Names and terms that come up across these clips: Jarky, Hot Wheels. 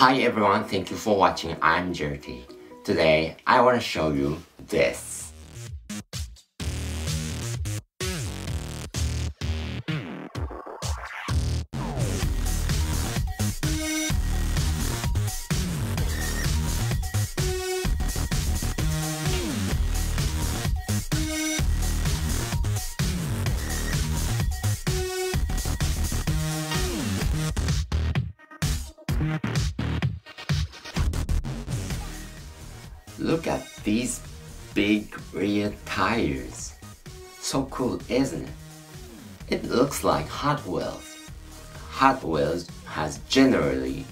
Hi everyone, thank you for watching. I'm Jarky. Today, I want to show you this. Look at these big rear tires. So cool, isn't it? It looks like Hot Wheels. Hot Wheels has generally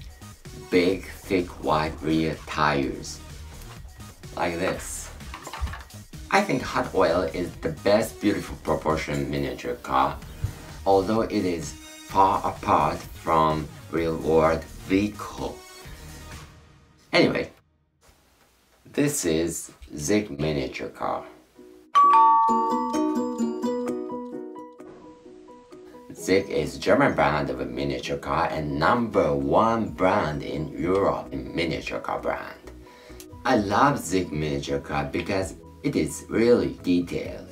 big, thick, wide rear tires. Like this. I think Hot Wheels is the best beautiful proportion miniature car, although it is far apart from real-world vehicle. Anyway, this is Zig miniature car. Zig is German brand of a miniature car and #1 brand in Europe in miniature car brand. I love Zig miniature car because it is really detailed.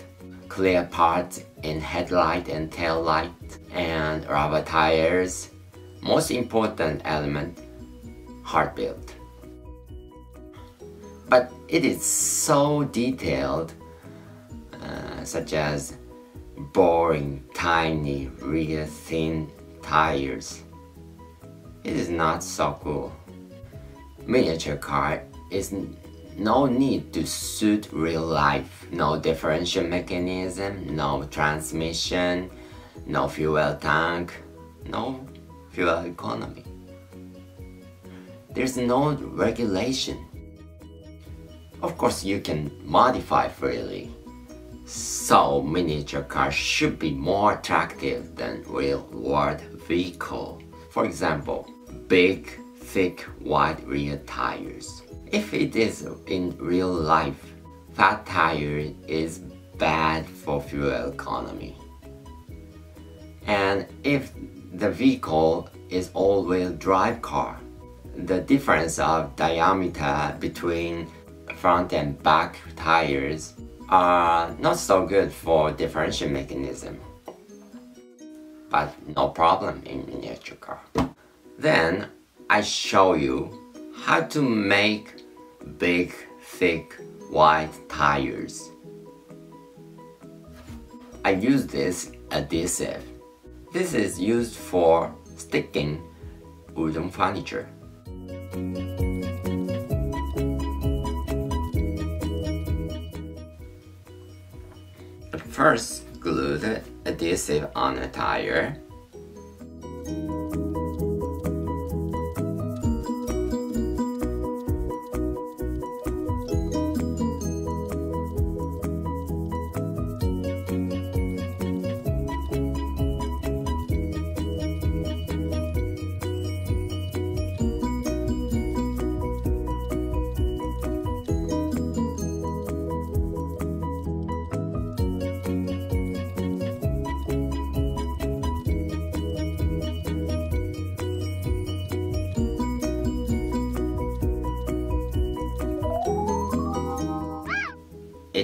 Clear parts in headlight and tail light and rubber tires. Most important element, hard built. But it is so detailed, such as boring, tiny, rear thin tires. It is not so cool. Miniature car is no need to suit real life. No differential mechanism, no transmission, no fuel tank, no fuel economy. There's no regulation. Of course, you can modify freely, so miniature cars should be more attractive than real-world vehicle. For example, big, thick, wide rear tires. If it is in real life, fat tire is bad for fuel economy. And if the vehicle is all-wheel drive car, the difference of diameter between front and back tires are not so good for differential mechanism, but no problem in miniature car. Then I show you how to make big, thick, wide tires. I use this adhesive. This is used for sticking wooden furniture. First, glue the adhesive on a tire.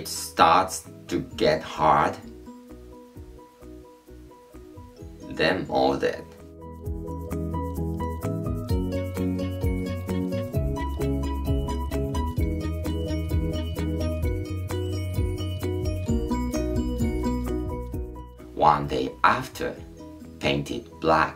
It starts to get hard, then mold it. One day after, paint it black.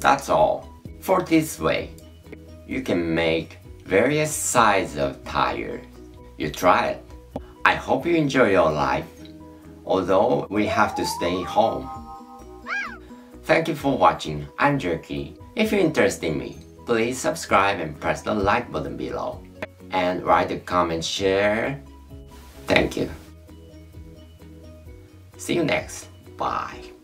That's all. For this way, you can make various sizes of tires. You try it. I hope you enjoy your life, although we have to stay home. Thank you for watching. I'm Jarky. If you're interested in me, please subscribe and press the like button below. And write a comment, share. Thank you. See you next. Bye.